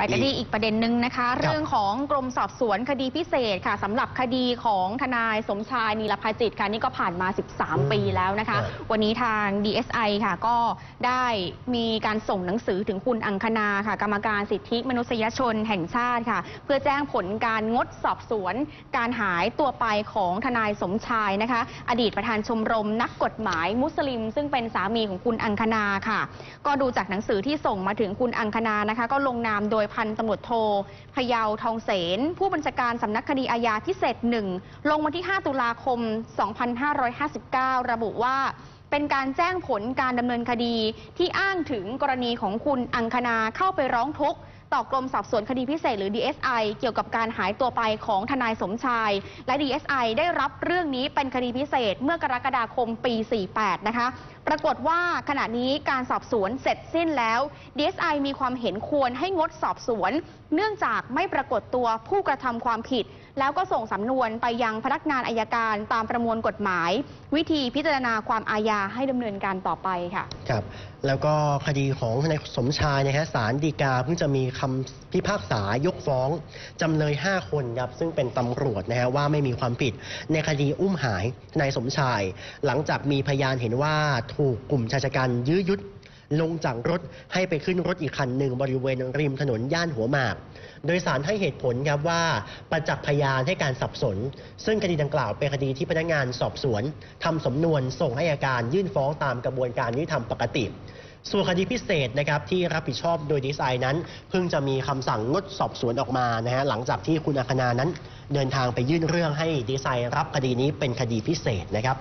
ไปกันที่อีกประเด็นนึงนะคะเรื่องของกรมสอบสวนคดีพิเศษค่ะสำหรับคดีของทนายสมชายนีลภาจิตค่ะนี่ก็ผ่านมา13 ปีแล้วนะคะวันนี้ทาง DSI ค่ะก็ได้มีการส่งหนังสือถึงคุณอังคณาค่ะกรรมการสิทธิมนุษยชนแห่งชาติค่ะเพื่อแจ้งผลการงดสอบสวนการหายตัวไปของทนายสมชายนะคะอดีตประธานชมรมนักกฎหมายมุสลิมซึ่งเป็นสามีของคุณอังคณาค่ะก็ดูจากหนังสือที่ส่งมาถึงคุณอังคณานะคะก็ลงนามโดยพันตำรวจโทพยาวทองเสนผู้บัญชาการสำนักคดีอาญาพิเศษ1ลงวันที่5 ตุลาคม 2559ระบุว่าเป็นการแจ้งผลการดำเนินคดีที่อ้างถึงกรณีของคุณอังคณาเข้าไปร้องทุกข์ต่อกรมสอบสวนคดีพิเศษหรือ DSI เกี่ยวกับการหายตัวไปของทนายสมชายและ DSI ได้รับเรื่องนี้เป็นคดีพิเศษเมื่อกรกฎาคมปี 48 นะคะปรากฏว่าขณะนี้การสอบสวนเสร็จสิ้นแล้ว DSI มีความเห็นควรให้งดสอบสวนเนื่องจากไม่ปรากฏตัวผู้กระทำความผิดแล้วก็ส่งสำนวนไปยังพนักงานอัยการตามประมวลกฎหมายวิธีพิจารณาความอาญาให้ดำเนินการต่อไปค่ะครับแล้วก็คดีของทนายสมชายนะฮะศาลฎีกาเพิ่งจะมีคำพิพากษายกฟ้องจำเลย 5 คนครับซึ่งเป็นตำรวจนะฮะว่าไม่มีความผิดในคดีอุ้มหายทนายสมชายหลังจากมีพยานเห็นว่าถูกกลุ่มชายชะกันยื้อยุดลงจากรถให้ไปขึ้นรถอีกคันหนึ่งบริเวณริมถนนย่านหัวหมากโดยศาลให้เหตุผลครับว่าประจักษ์พยานให้การสับสนซึ่งคดีดังกล่าวเป็นคดีที่พนักงานสอบสวนทำสำนวนส่งให้อัยการยื่นฟ้องตามกระบวนการยุติธรรมปกติส่วนคดีพิเศษนะครับที่รับผิดชอบโดย DSI นั้นเพิ่งจะมีคำสั่งงดสอบสวนออกมานะฮะหลังจากที่คุณอังคณานั้นเดินทางไปยื่นเรื่องให้ DSI รับคดีนี้เป็นคดีพิเศษนะครับ